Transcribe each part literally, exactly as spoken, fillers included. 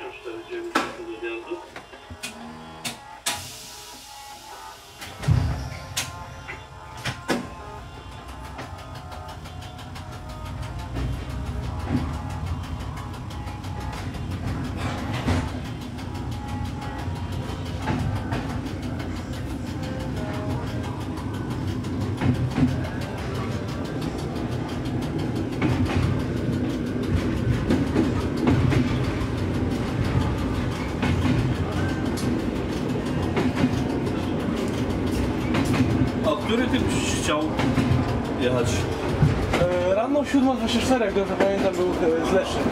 osiem cztery dziewięć do wyjazdu. Który typ chciał jechać? E, rano siódma dwadzieścia cztery, jak dobrze pamiętam, był z Leszyn.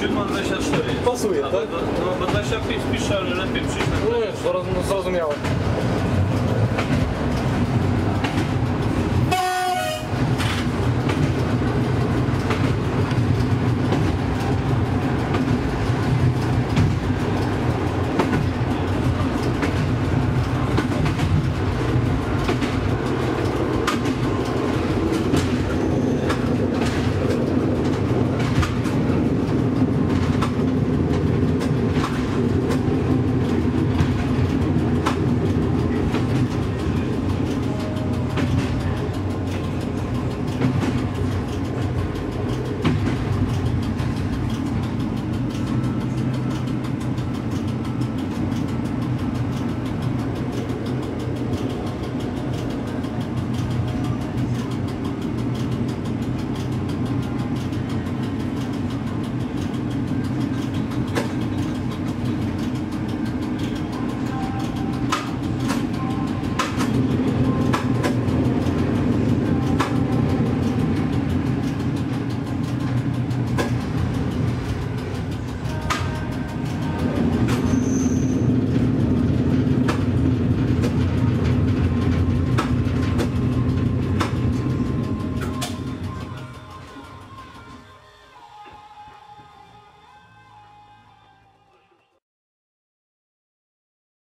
siódma dwadzieścia cztery. Pasuje, tak? No, bo dwadzieścia pięć pisze, ale lepiej przyjść na. No, zrozumiałem.